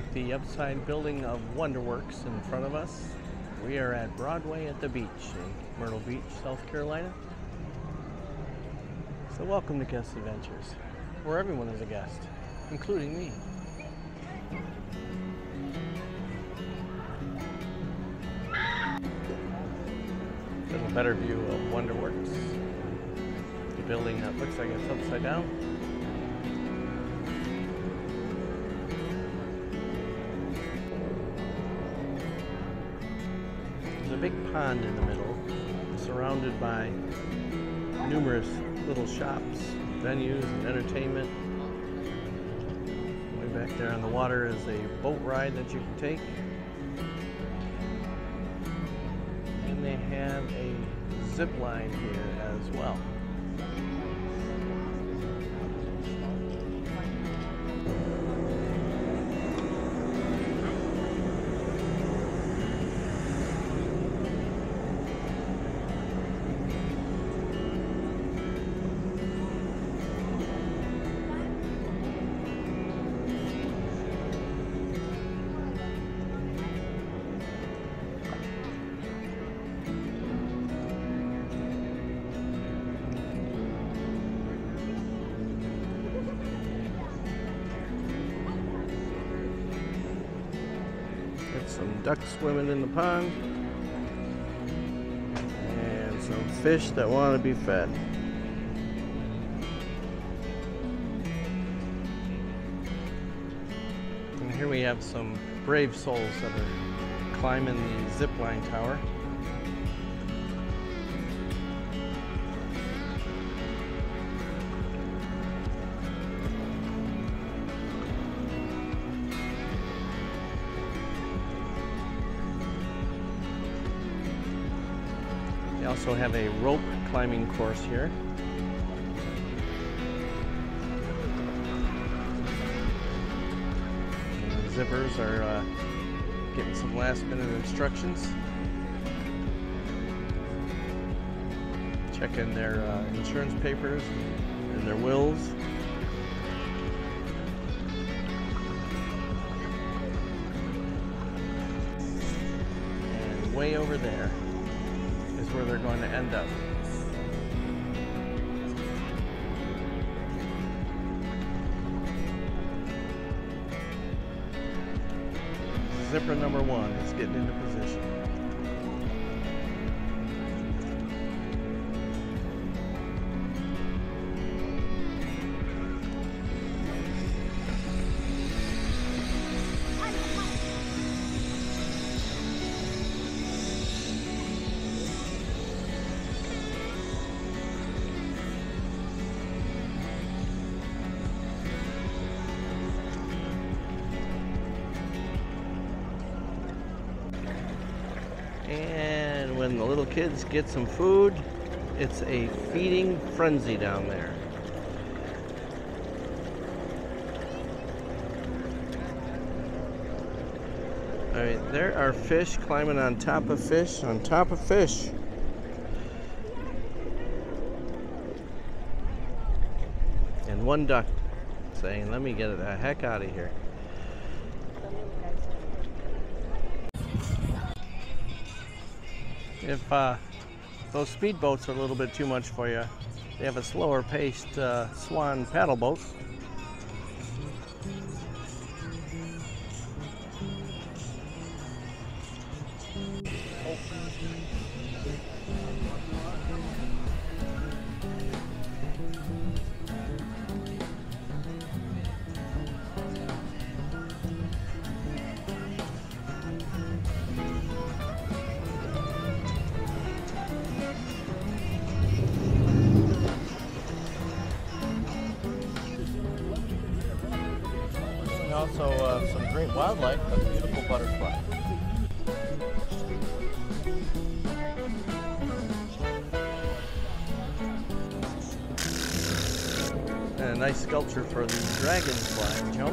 at the upside building of Wonderworks in front of us. We are at Broadway at the Beach in Myrtle Beach, South Carolina. So welcome to Guest Adventures, where everyone is a guest, including me. A little better view of Wonderworks, the building that looks like it's upside down. Big pond in the middle, surrounded by numerous little shops, venues, and entertainment. Way back there on the water is a boat ride that you can take. And they have a zip line here as well. Some ducks swimming in the pond, and some fish that want to be fed. And here we have some brave souls that are climbing the zipline tower. They also have a rope climbing course here. And the zippers are getting some last-minute instructions. Checking their insurance papers and their wills. And way over there is where they're going to end up. Zipper number one is getting into position. And when the little kids get some food, it's a feeding frenzy down there. All right, there are fish climbing on top of fish, on top of fish. And one duck saying, "Let me get the heck out of here." If those speedboats are a little bit too much for you, they have a slower paced swan paddle boat. Also some great wildlife, a beautiful butterfly. And a nice sculpture for the dragonfly jump.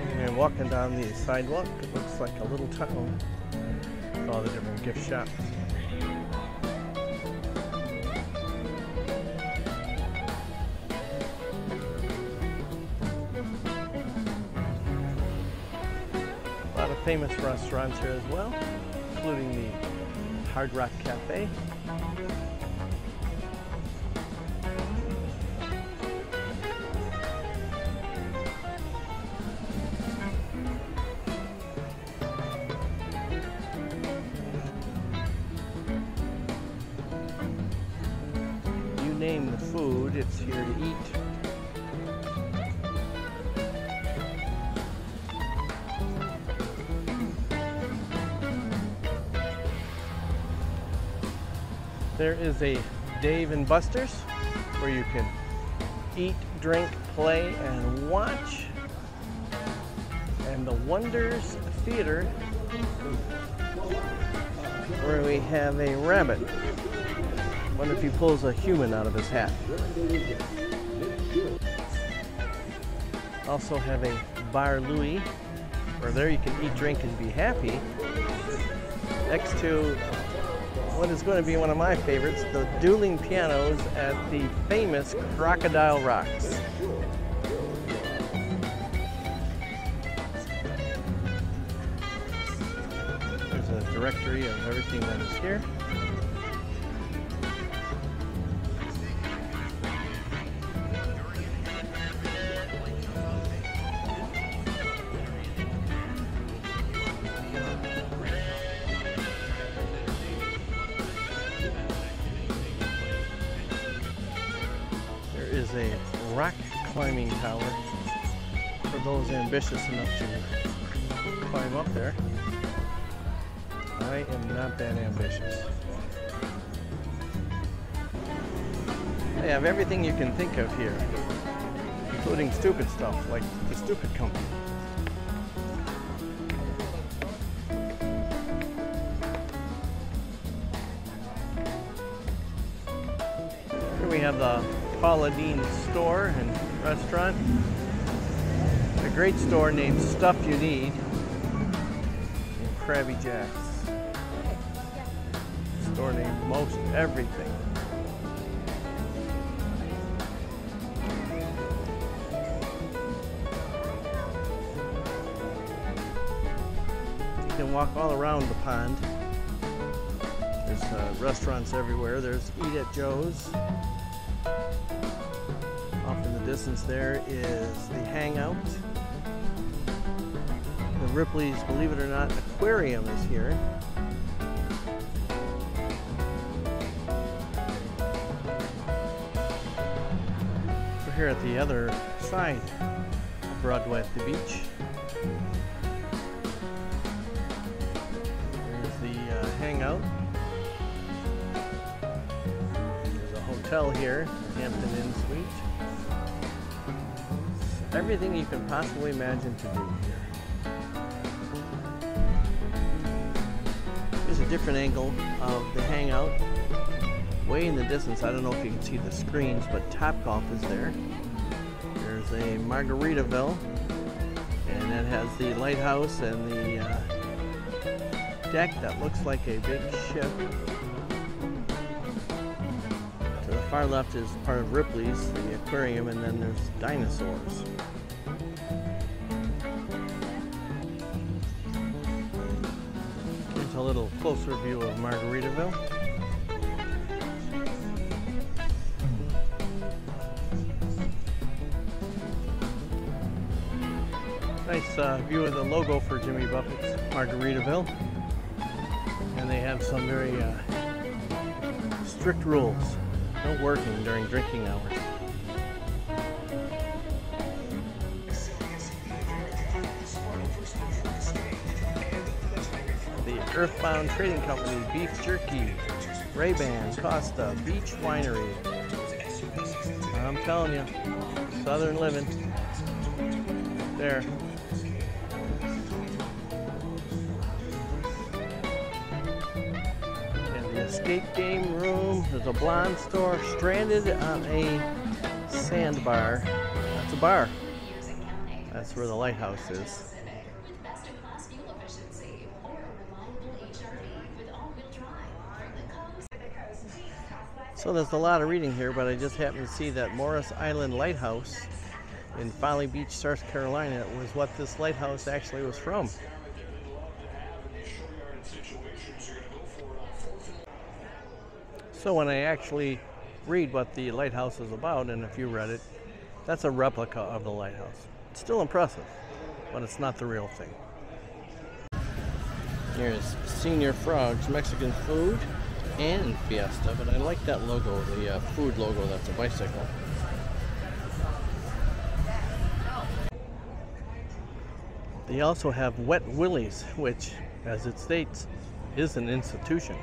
And we're walking down the sidewalk. It looks like a little town with all the different gift shops. famous restaurants here as well, including the Hard Rock Cafe. You name the food, it's here to eat. There is a Dave and Buster's where you can eat, drink, play, and watch. And the Wonders Theater where we have a rabbit. I wonder if he pulls a human out of his hat. Also have a Bar Louie where there you can eat, drink, and be happy. Next to what is going to be one of my favorites, the dueling pianos at the famous Crocodile Rocks. There's a directory of everything that is here. Is a rock climbing tower for those ambitious enough to climb up there. I am not that ambitious. They have everything you can think of here, including stupid stuff like the Stupid Company. Here we have the Paula Deen store and restaurant. A great store named Stuff You Need and Krabby Jack's. A store named Most Everything. You can walk all around the pond. There's restaurants everywhere. There's Eat at Joe's. Off in the distance there is the Hangout. The Ripley's, believe it or not, aquarium is here. We're here at the other side of Broadway at the Beach. There's the Hangout. There's a hotel here, Hampton Inn Suites. Everything you can possibly imagine to do here. Here's a different angle of the Hangout. Way in the distance, I don't know if you can see the screens, but Topgolf is there. There's a Margaritaville, and it has the lighthouse and the deck that looks like a big ship. To the far left is part of Ripley's, the aquarium, and then there's dinosaurs. Here's a little closer view of Margaritaville. Nice view of the logo for Jimmy Buffett's Margaritaville. And they have some very strict rules. No working during drinking hours. The Earthbound Trading Company, beef jerky, Ray-Ban, Costa, beach winery. I'm telling you, southern living. There. Escape game room. There's a blonde store. Stranded on a sandbar. That's a bar. That's where the lighthouse is. So there's a lot of reading here, but I just happened to see that Morris Island Lighthouse in Folly Beach, South Carolina was what this lighthouse actually was from. So when I actually read what the lighthouse is about, and if you read it, that's a replica of the lighthouse. It's still impressive, but it's not the real thing. Here's Senior Frogs Mexican Food and Fiesta, but I like that logo, the food logo, that's a bicycle. They also have Wet Willies, which, as it states, is an institution.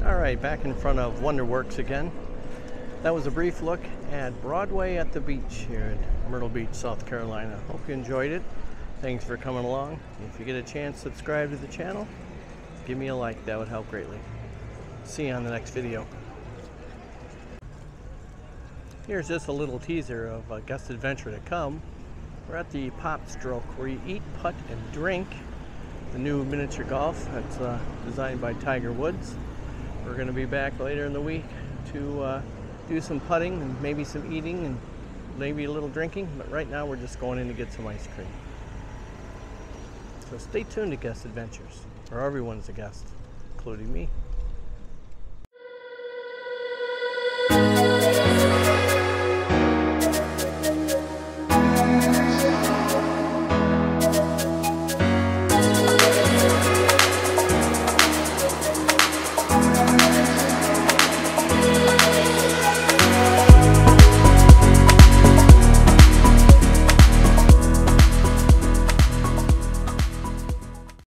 Alright, back in front of Wonderworks again. That was a brief look at Broadway at the Beach here in Myrtle Beach, South Carolina. Hope you enjoyed it. Thanks for coming along. If you get a chance, subscribe to the channel. Give me a like, that would help greatly. See you on the next video. Here's just a little teaser of a guest adventure to come. We're at the Pop Stroke, where you eat, putt, and drink. The new miniature golf that's designed by Tiger Woods. We're going to be back later in the week to do some putting and maybe some eating and maybe a little drinking, but right now we're just going in to get some ice cream. So stay tuned to Guest Adventures, where everyone's a guest, including me.